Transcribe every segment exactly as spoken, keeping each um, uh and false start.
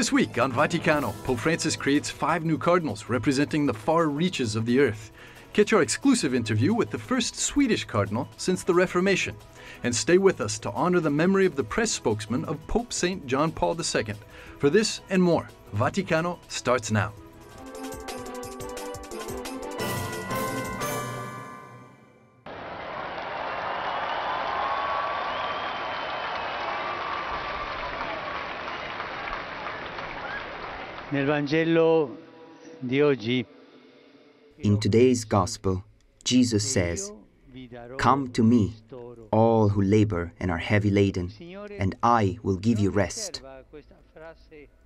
This week on Vaticano, Pope Francis creates five new cardinals representing the far reaches of the earth. Catch our exclusive interview with the first Swedish cardinal since the Reformation. And stay with us to honor the memory of the press spokesman of Pope Saint John Paul the Second. For this and more, Vaticano starts now. In today's Gospel, Jesus says, "Come to me, all who labor and are heavy laden, and I will give you rest."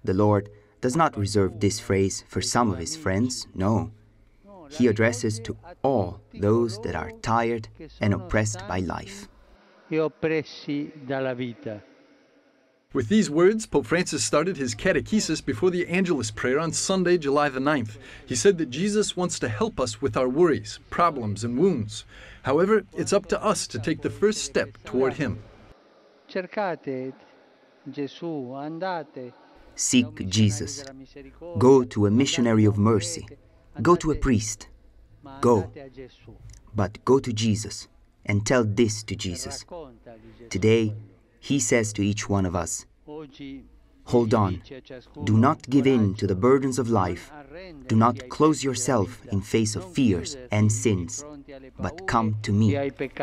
The Lord does not reserve this phrase for some of his friends, no. He addresses to all those that are tired and oppressed by life. With these words, Pope Francis started his catechesis before the Angelus prayer on Sunday, July the ninth. He said that Jesus wants to help us with our worries, problems, and wounds. However, it's up to us to take the first step toward him. Seek Jesus. Go to a missionary of mercy. Go to a priest. Go. But go to Jesus and tell this to Jesus. Today, he says to each one of us, "Hold on, do not give in to the burdens of life, do not close yourself in face of fears and sins, but come to me." The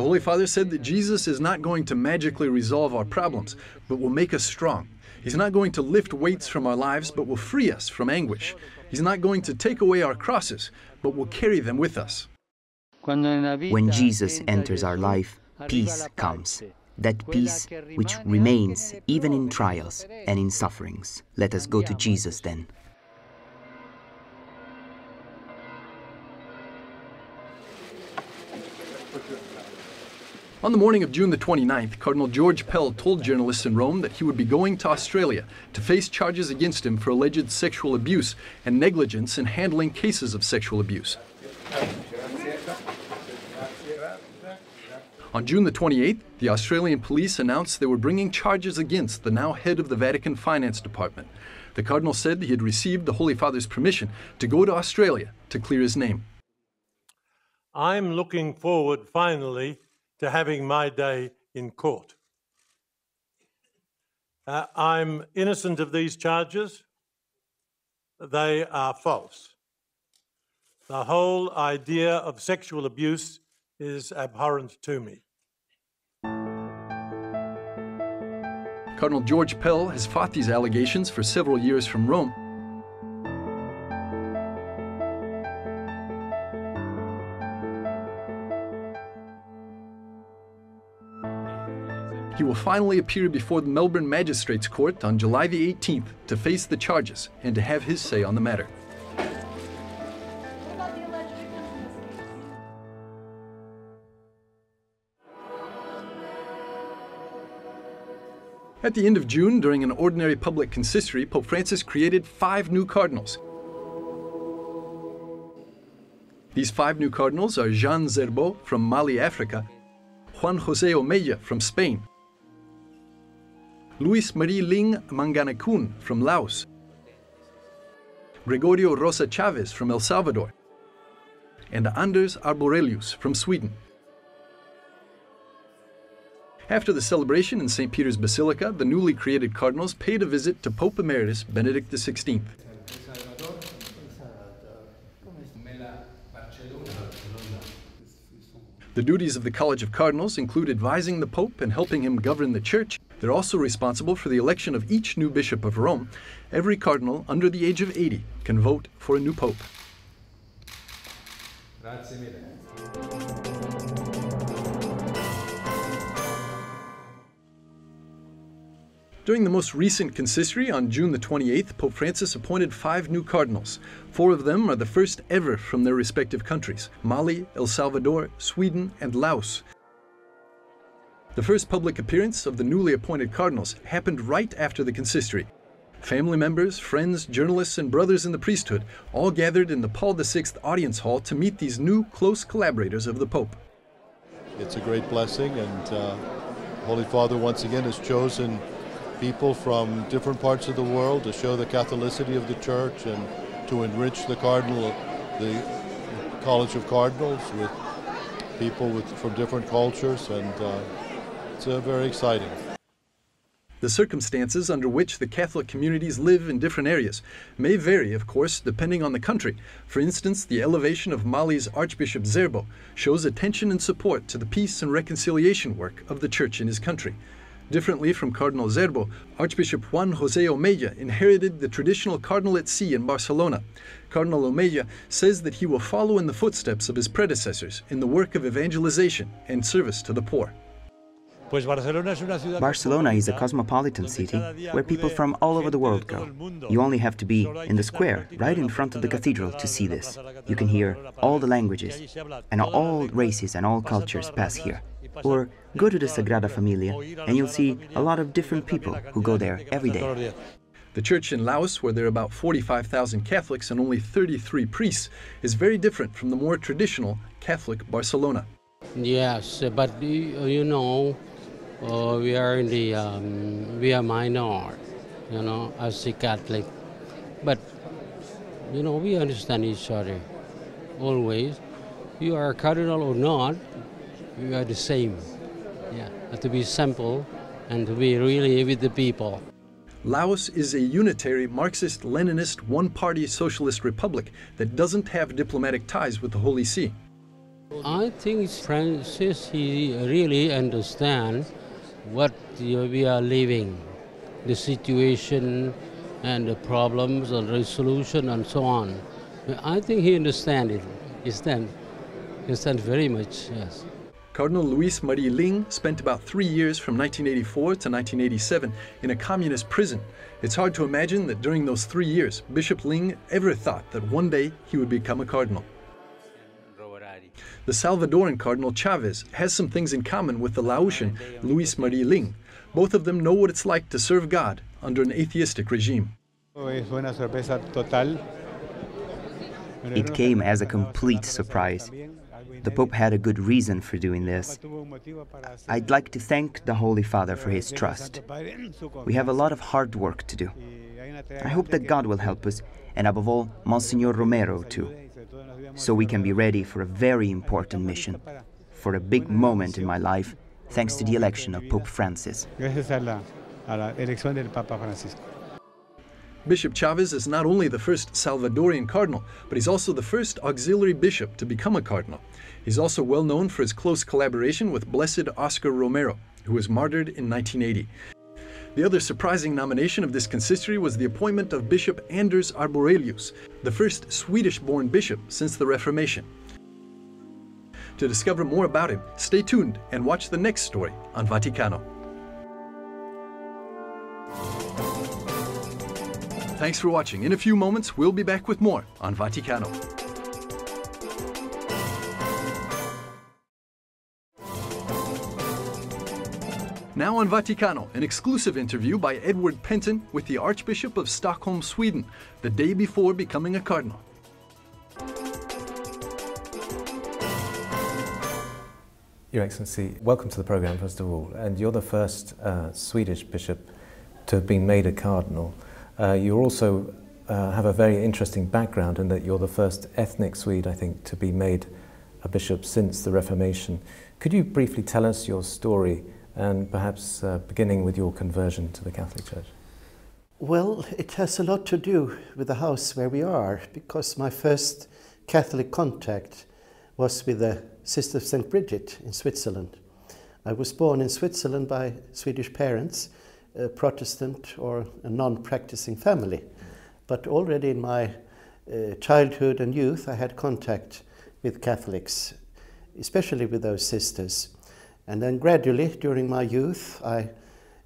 Holy Father said that Jesus is not going to magically resolve our problems, but will make us strong. He's not going to lift weights from our lives, but will free us from anguish. He's not going to take away our crosses, but will carry them with us. When Jesus enters our life, peace comes, that peace which remains even in trials and in sufferings. Let us go to Jesus then. On the morning of June the twenty-ninth, Cardinal George Pell told journalists in Rome that he would be going to Australia to face charges against him for alleged sexual abuse and negligence in handling cases of sexual abuse. On June the twenty-eighth, the Australian police announced they were bringing charges against the now head of the Vatican Finance Department. The Cardinal said he had received the Holy Father's permission to go to Australia to clear his name. I'm looking forward finally to having my day in court. Uh, I'm innocent of these charges. They are false. The whole idea of sexual abuse is abhorrent to me. Cardinal George Pell has fought these allegations for several years from Rome. He will finally appear before the Melbourne Magistrates Court on July the eighteenth to face the charges and to have his say on the matter. At the end of June, during an ordinary public consistory, Pope Francis created five new cardinals. These five new cardinals are Jean Zerbo from Mali, Africa, Juan José Omella from Spain, Louis-Marie Ling Mangkhanekhoun from Laos, Gregorio Rosa Chávez from El Salvador, and Anders Arborelius from Sweden. After the celebration in Saint Peter's Basilica, the newly created cardinals paid a visit to Pope Emeritus Benedict the sixteenth. The duties of the College of Cardinals include advising the Pope and helping him govern the Church. They're also responsible for the election of each new Bishop of Rome. Every cardinal under the age of eighty can vote for a new Pope. During the most recent consistory on June the twenty-eighth, Pope Francis appointed five new cardinals. Four of them are the first ever from their respective countries: Mali, El Salvador, Sweden, and Laos. The first public appearance of the newly appointed cardinals happened right after the consistory. Family members, friends, journalists, and brothers in the priesthood all gathered in the Paul the Sixth audience hall to meet these new close collaborators of the Pope. It's a great blessing, and uh, Holy Father once again has chosen people from different parts of the world to show the Catholicity of the Church and to enrich the Cardinal, the College of Cardinals, with people with, from different cultures, and uh, it's uh, very exciting. The circumstances under which the Catholic communities live in different areas may vary, of course, depending on the country. For instance, the elevation of Mali's Archbishop Zerbo shows attention and support to the peace and reconciliation work of the Church in his country. Differently from Cardinal Zerbo, Archbishop Juan José Omella inherited the traditional cardinalate see in Barcelona. Cardinal Omella says that he will follow in the footsteps of his predecessors in the work of evangelization and service to the poor. Barcelona is a cosmopolitan city where people from all over the world go. You only have to be in the square right in front of the cathedral to see this. You can hear all the languages, and all races and all cultures pass here. Or go to the Sagrada Familia and you'll see a lot of different people who go there every day. The church in Laos, where there are about forty-five thousand Catholics and only thirty-three priests, is very different from the more traditional Catholic Barcelona. Yes, but you know, Uh, we are in the um, we are minor, you know, as a Catholic, but you know we understand each other always. You are a cardinal or not, we are the same. Yeah, but to be simple and to be really with the people. Laos is a unitary Marxist-Leninist one-party socialist republic that doesn't have diplomatic ties with the Holy See. I think Francis, he really understands what we are living, the situation and the problems and resolution and so on. I think he understands it. He understands understand very much, yes. Cardinal Louis-Marie Ling spent about three years from nineteen eighty-four to nineteen eighty-seven in a communist prison. It's hard to imagine that during those three years, Bishop Ling ever thought that one day he would become a cardinal. The Salvadoran Cardinal Chávez has some things in common with the Laotian Louis-Marie Ling. Both of them know what it's like to serve God under an atheistic regime. It came as a complete surprise. The Pope had a good reason for doing this. I'd like to thank the Holy Father for his trust. We have a lot of hard work to do. I hope that God will help us, and above all, Monsignor Romero too, so we can be ready for a very important mission, for a big moment in my life, thanks to the election of Pope Francis. Bishop Chávez is not only the first Salvadorian cardinal, but he's also the first auxiliary bishop to become a cardinal. He's also well known for his close collaboration with Blessed Oscar Romero, who was martyred in nineteen eighty. The other surprising nomination of this consistory was the appointment of Bishop Anders Arborelius, the first Swedish-born bishop since the Reformation. To discover more about him, stay tuned and watch the next story on Vaticano. Thanks for watching. In a few moments, we'll be back with more on Vaticano. Now on Vaticano, an exclusive interview by Edward Penton with the Archbishop of Stockholm, Sweden, the day before becoming a cardinal. Your Excellency, welcome to the program, first of all. And you're the first uh, Swedish bishop to have been made a cardinal. Uh, you also uh, have a very interesting background in that you're the first ethnic Swede, I think, to be made a bishop since the Reformation. Could you briefly tell us your story, and perhaps uh, beginning with your conversion to the Catholic Church? Well, it has a lot to do with the house where we are, because my first Catholic contact was with the Sister of Saint Bridget in Switzerland. I was born in Switzerland by Swedish parents, a Protestant or a non-practicing family. But already in my uh, childhood and youth, I had contact with Catholics, especially with those sisters. And then gradually, during my youth, I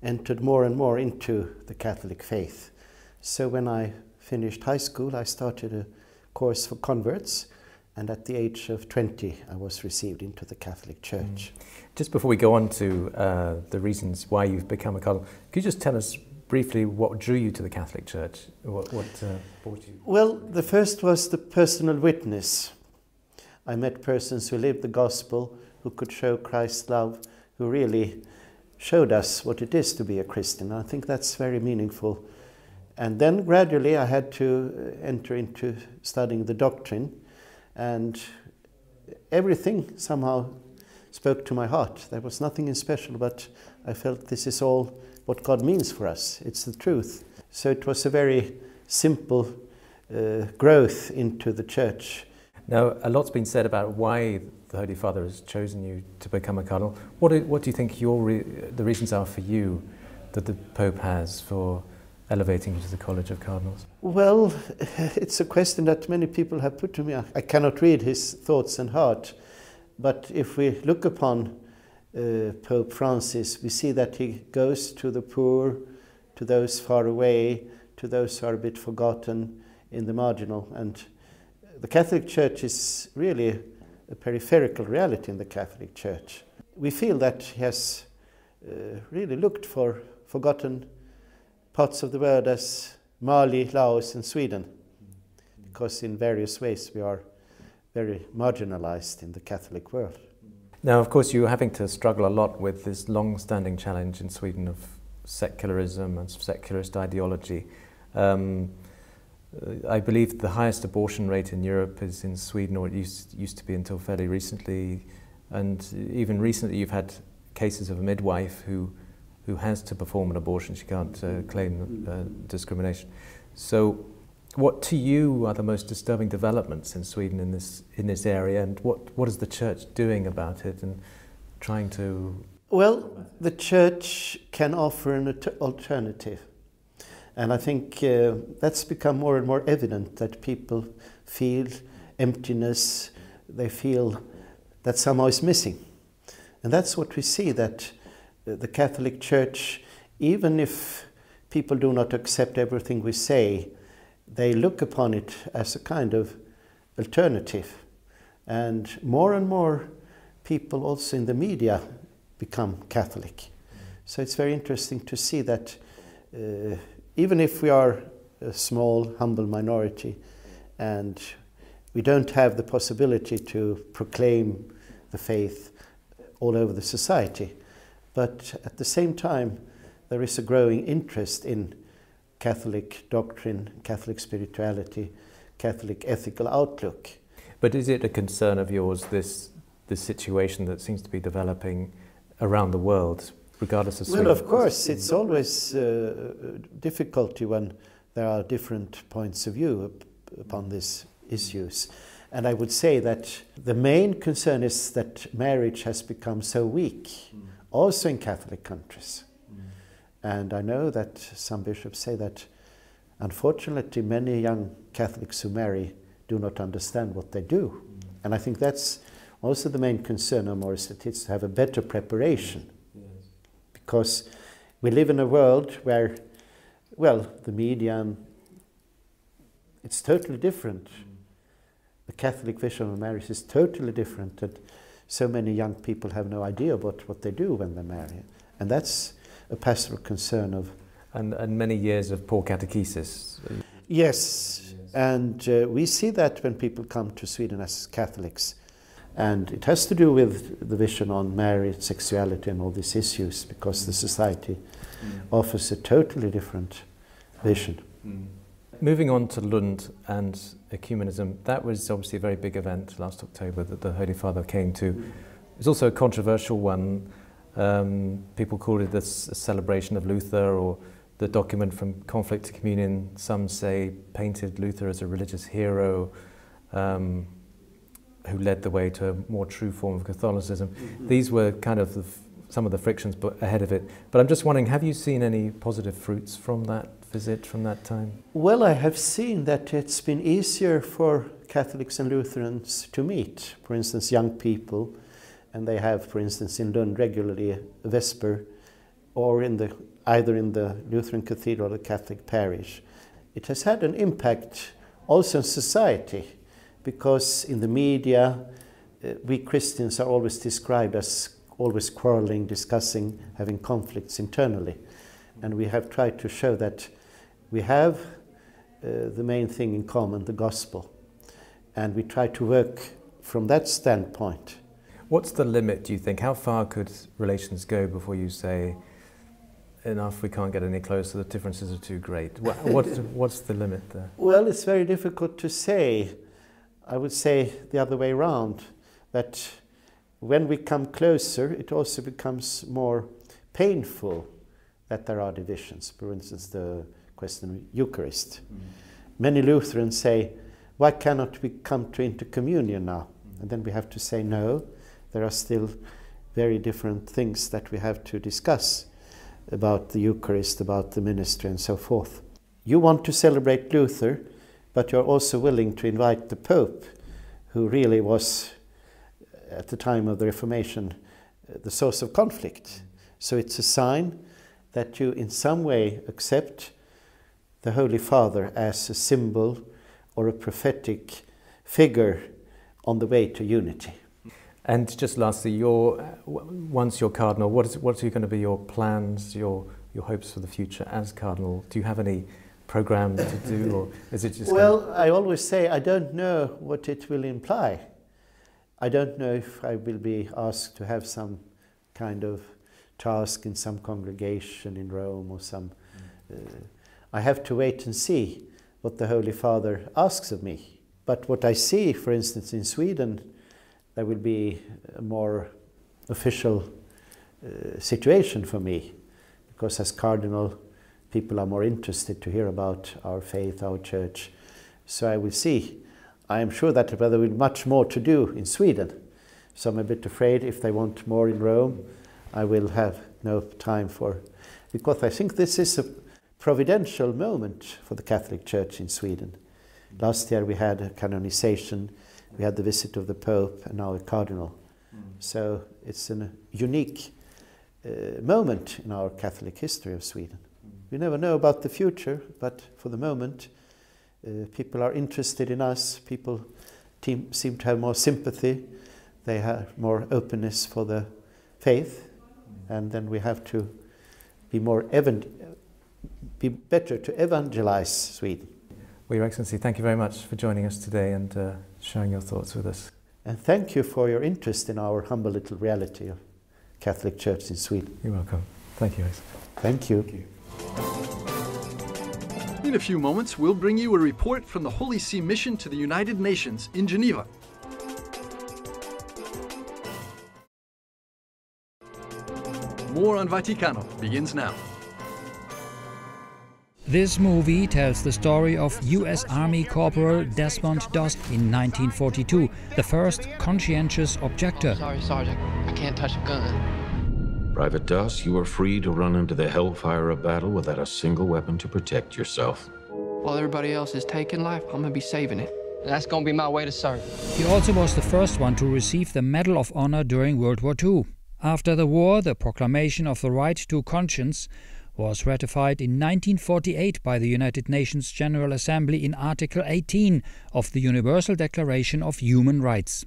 entered more and more into the Catholic faith. So when I finished high school, I started a course for converts, and at the age of twenty, I was received into the Catholic Church. Mm. Just before we go on to uh, the reasons why you've become a cardinal, could you just tell us briefly what drew you to the Catholic Church? What, what uh, brought you? Well, the first was the personal witness. I met persons who lived the gospel, who could show Christ's love, who really showed us what it is to be a Christian. I think that's very meaningful. And then gradually I had to enter into studying the doctrine, and everything somehow spoke to my heart. There was nothing in special, but I felt this is all what God means for us. It's the truth. So it was a very simple uh, growth into the church. Now, a lot's been said about why the Holy Father has chosen you to become a cardinal. What do, what do you think your re the reasons are for you that the Pope has for elevating you to the College of Cardinals? Well, it's a question that many people have put to me. I cannot read his thoughts and heart, but if we look upon uh, Pope Francis, we see that he goes to the poor, to those far away, to those who are a bit forgotten in the marginal. And the Catholic Church is really a peripheral reality in the Catholic Church. We feel that he has uh, really looked for forgotten parts of the world as Mali, Laos and Sweden, because in various ways we are very marginalized in the Catholic world. Now, of course, you're having to struggle a lot with this long-standing challenge in Sweden of secularism and secularist ideology. Um, I believe the highest abortion rate in Europe is in Sweden, or it used, used to be until fairly recently. And even recently you've had cases of a midwife who, who has to perform an abortion. She can't uh, claim uh, discrimination. So what to you are the most disturbing developments in Sweden in this, in this area, and what, what is the Church doing about it and trying to... Well, the Church can offer an alternative. And I think uh, that's become more and more evident, that people feel emptiness, they feel that somehow is missing. And that's what we see, that the Catholic Church, even if people do not accept everything we say, they look upon it as a kind of alternative. And more and more people also in the media become Catholic. So it's very interesting to see that uh, even if we are a small, humble minority and we don't have the possibility to proclaim the faith all over the society, but at the same time there is a growing interest in Catholic doctrine, Catholic spirituality, Catholic ethical outlook. But is it a concern of yours, this, this situation that seems to be developing around the world? Regardless of well, of course, it's always uh, difficulty when there are different points of view upon these issues. And I would say that the main concern is that marriage has become so weak, mm. also in Catholic countries. Mm. And I know that some bishops say that, unfortunately, many young Catholics who marry do not understand what they do. Mm. And I think that's also the main concern, Amoris, that it's to have a better preparation. Mm. Because we live in a world where, well, the media, um, it's totally different. The Catholic vision of marriage is totally different, and so many young people have no idea about what they do when they marry. And that's a pastoral concern of... And, and many years of poor catechesis. Yes, and uh, we see that when people come to Sweden as Catholics. And it has to do with the vision on marriage, sexuality and all these issues, because the society mm. offers a totally different vision. Mm. Moving on to Lund and ecumenism, that was obviously a very big event last October that the Holy Father came to. Mm. It was also a controversial one. Um, people called it this a celebration of Luther, or the document From Conflict to Communion, some say, painted Luther as a religious hero, Um, who led the way to a more true form of Catholicism. Mm-hmm. These were kind of the, some of the frictions ahead of it. But I'm just wondering, have you seen any positive fruits from that visit, from that time? Well, I have seen that it's been easier for Catholics and Lutherans to meet, for instance, young people. And they have, for instance, in Lund regularly a Vesper, or in the, either in the Lutheran Cathedral or the Catholic parish. It has had an impact also on society, because in the media, uh, we Christians are always described as always quarreling, discussing, having conflicts internally. And we have tried to show that we have uh, the main thing in common, the gospel. And we try to work from that standpoint. What's the limit, do you think? How far could relations go before you say, enough, we can't get any closer, the differences are too great? What, what's, what's the limit there? Well, it's very difficult to say. I would say the other way around, that when we come closer, it also becomes more painful that there are divisions. For instance, the question of Eucharist. Mm. Many Lutherans say, why cannot we come to intercommunion now? Mm. And then we have to say, no, there are still very different things that we have to discuss about the Eucharist, about the ministry, and so forth. You want to celebrate Luther, but you're also willing to invite the Pope, who really was, at the time of the Reformation, the source of conflict. So it's a sign that you in some way accept the Holy Father as a symbol or a prophetic figure on the way to unity. And just lastly, your, once you're cardinal, what is, what are going to be your plans, your, your hopes for the future as cardinal? Do you have any program to do, or is it just... Well, kind of... I always say I don't know what it will imply. I don't know if I will be asked to have some kind of task in some congregation in Rome or some... Uh, I have to wait and see what the Holy Father asks of me. But what I see, for instance, in Sweden, there will be a more official uh, situation for me, because as cardinal, people are more interested to hear about our faith, our church. So I will see. I am sure that there will be much more to do in Sweden. So I'm a bit afraid if they want more in Rome, I will have no time for, because I think this is a providential moment for the Catholic Church in Sweden. Last year we had a canonization. We had the visit of the Pope and now a Cardinal. Mm. So it's a unique uh, moment in our Catholic history of Sweden. Mm. We never know about the future, but for the moment, uh, people are interested in us. People team, seem to have more sympathy. They have more openness for the faith. Mm. And then we have to be, more evan be better to evangelize Sweden. Well, Your Excellency, thank you very much for joining us today and uh, sharing your thoughts with us. And thank you for your interest in our humble little reality of Catholic Church in Sweden. You're welcome. Thank you, Excellency. Thank you. Thank you. In a few moments, we'll bring you a report from the Holy See Mission to the United Nations in Geneva. More on Vaticano begins now. This movie tells the story of U S Army Corporal Desmond Doss in nineteen forty-two, the first conscientious objector. Sorry, Sergeant, I can't touch a gun. Private Doss, you are free to run into the hellfire of battle without a single weapon to protect yourself. While everybody else is taking life, I'm gonna be saving it. And that's gonna be my way to serve. He also was the first one to receive the Medal of Honor during World War Two. After the war, the proclamation of the right to conscience was ratified in nineteen forty-eight by the United Nations General Assembly in Article eighteen of the Universal Declaration of Human Rights.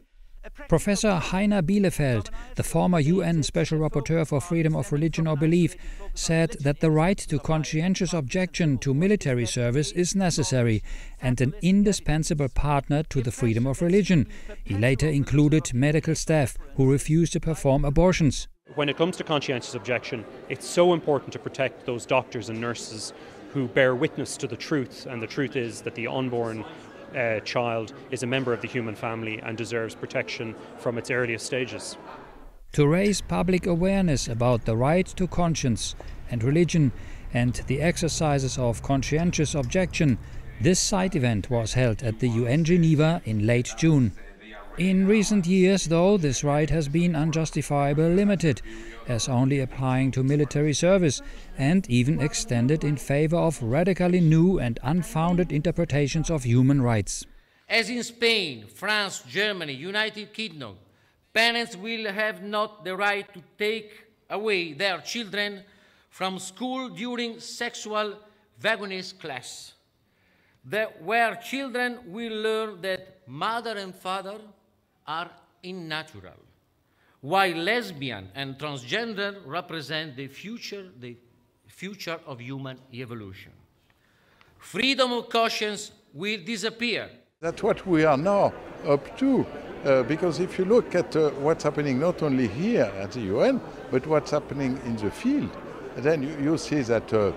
Professor Heiner Bielefeldt, the former U N Special Rapporteur for Freedom of Religion or Belief, said that the right to conscientious objection to military service is necessary and an indispensable partner to the freedom of religion. He later included medical staff who refused to perform abortions. When it comes to conscientious objection, it's so important to protect those doctors and nurses who bear witness to the truth, and the truth is that the unborn uh, child is a member of the human family and deserves protection from its earliest stages. To raise public awareness about the right to conscience and religion and the exercises of conscientious objection, this side event was held at the U N Geneva in late June. In recent years, though, this right has been unjustifiably limited, as only applying to military service, and even extended in favor of radically new and unfounded interpretations of human rights. As in Spain, France, Germany, United Kingdom, parents will have not the right to take away their children from school during sexual vagueness class, that where children will learn that mother and father are unnatural, while lesbian and transgender represent the future, the future of human evolution. Freedom of conscience will disappear. That's what we are now up to. Uh, because if you look at uh, what's happening not only here at the U N, but what's happening in the field, then you, you see that uh, uh,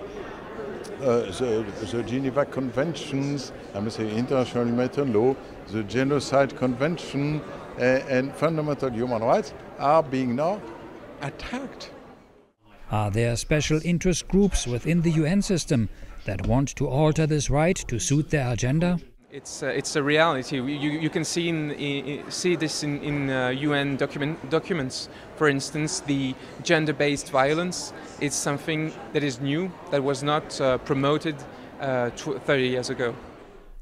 the, the Geneva Conventions, I must say international humanitarian law, the Genocide Convention, uh, and fundamental human rights are being now attacked. Are there special interest groups within the U N system that want to alter this right to suit their agenda? It's uh, it's a reality. You you can see in, in, see this in in uh, U N document documents. For instance, the gender-based violence. It's something that is new, that was not uh, promoted uh, thirty years ago.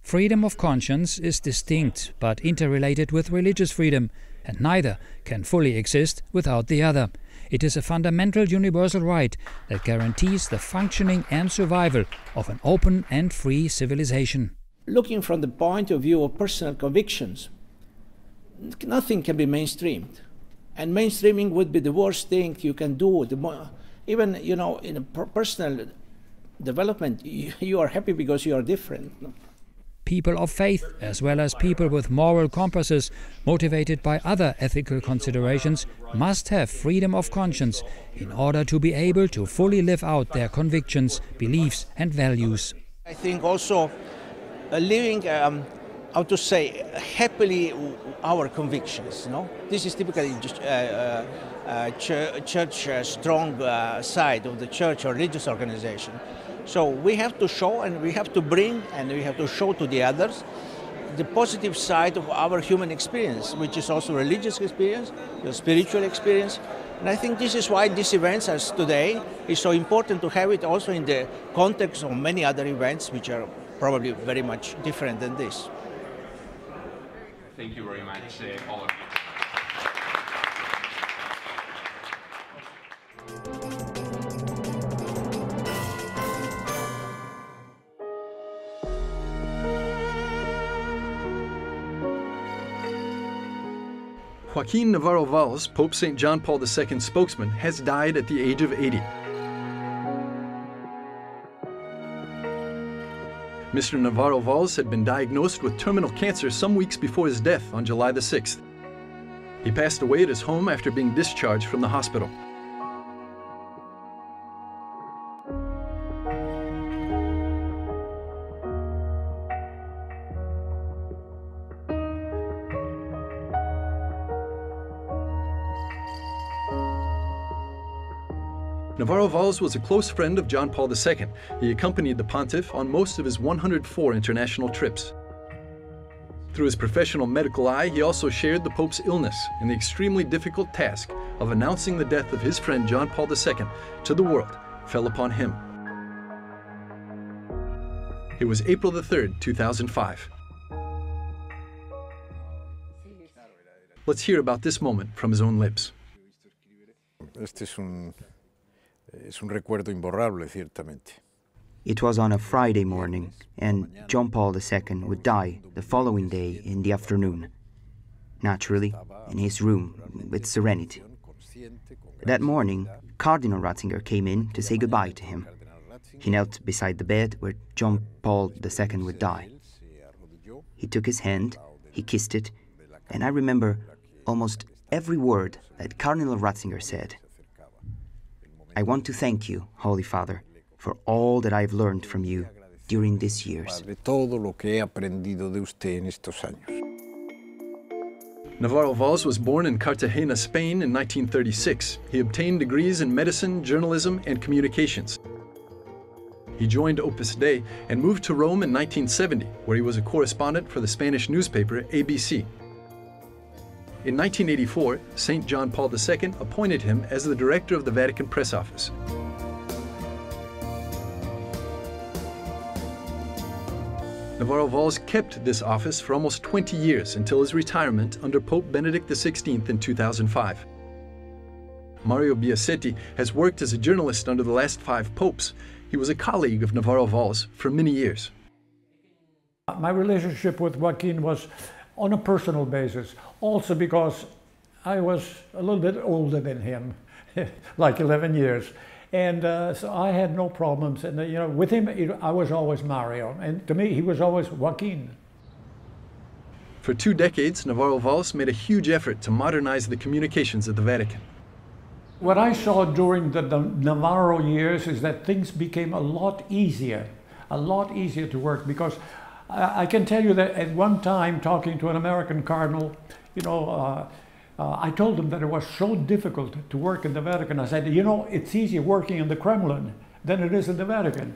Freedom of conscience is distinct but interrelated with religious freedom, and neither can fully exist without the other. It is a fundamental universal right that guarantees the functioning and survival of an open and free civilization. Looking from the point of view of personal convictions, nothing can be mainstreamed, and mainstreaming would be the worst thing you can do. The more, even you know, in a personal development, you, you are happy because you are different. People of faith, as well as people with moral compasses, motivated by other ethical considerations, must have freedom of conscience in order to be able to fully live out their convictions, beliefs, and values. I think also. Uh, living, um, how to say, happily our convictions, no? This is typically just, uh, uh, uh, ch church, uh, strong uh, side of the church or religious organization. So we have to show and we have to bring and we have to show to the others the positive side of our human experience, which is also religious experience, your spiritual experience. And I think this is why these events as today is so important to have it also in the context of many other events which are probably very much different than this. Thank you very much, uh, all of you. Joaquin Navarro-Valls, Pope Saint John Paul the Second spokesman, has died at the age of eighty. Mister Navarro-Valls had been diagnosed with terminal cancer some weeks before his death on July the sixth. He passed away at his home after being discharged from the hospital. Navarro-Valls was a close friend of John Paul the Second. He accompanied the pontiff on most of his one hundred four international trips. Through his professional medical eye, he also shared the Pope's illness and the extremely difficult task of announcing the death of his friend John Paul the Second to the world fell upon him. It was April the third, two thousand five. Let's hear about this moment from his own lips. It was on a Friday morning, and John Paul the Second would die the following day in the afternoon, naturally, in his room, with serenity. That morning, Cardinal Ratzinger came in to say goodbye to him. He knelt beside the bed where John Paul the Second would die. He took his hand, he kissed it, and I remember almost every word that Cardinal Ratzinger said. I want to thank you, Holy Father, for all that I have learned from you during these years. Navarro-Valls was born in Cartagena, Spain in nineteen thirty-six. He obtained degrees in medicine, journalism, and communications. He joined Opus Dei and moved to Rome in nineteen seventy, where he was a correspondent for the Spanish newspaper A B C. In nineteen eighty-four, Saint John Paul the Second appointed him as the director of the Vatican Press Office. Navarro-Valls kept this office for almost twenty years until his retirement under Pope Benedict the sixteenth in two thousand five. Mario Biasetti has worked as a journalist under the last five popes. He was a colleague of Navarro-Valls for many years. My relationship with Joaquin was on a personal basis, also because I was a little bit older than him, like eleven years, and uh, so I had no problems. And you know, with him, it, I was always Mario, and to me, he was always Joaquin. For two decades, Navarro-Valls made a huge effort to modernize the communications of the Vatican. What I saw during the Navarro years is that things became a lot easier, a lot easier to work, because I can tell you that at one time, talking to an American cardinal, you know, uh, uh, I told him that it was so difficult to work in the Vatican. I said, you know, it's easier working in the Kremlin than it is in the Vatican.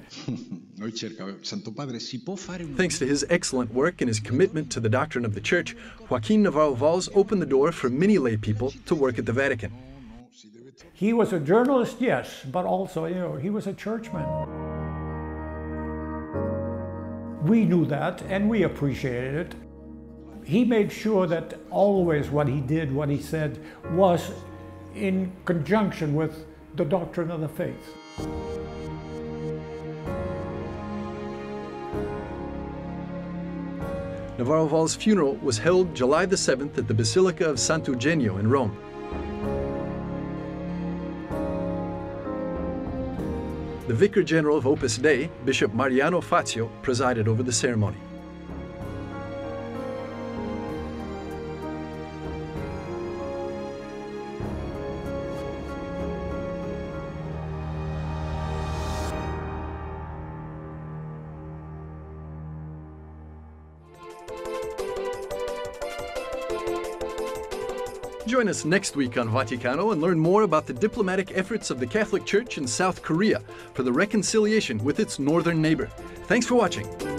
Thanks to his excellent work and his commitment to the doctrine of the Church, Joaquin Navarro-Valls opened the door for many lay people to work at the Vatican. He was a journalist, yes, but also, you know, he was a churchman. We knew that, and we appreciated it. He made sure that always what he did, what he said, was in conjunction with the doctrine of the faith. Navarro-Valls' funeral was held July the seventh at the Basilica of Sant'Eugenio in Rome. The Vicar General of Opus Dei, Bishop Mariano Fazio, presided over the ceremony. Join us next week on Vaticano and learn more about the diplomatic efforts of the Catholic Church in South Korea for the reconciliation with its northern neighbor. Thanks for watching.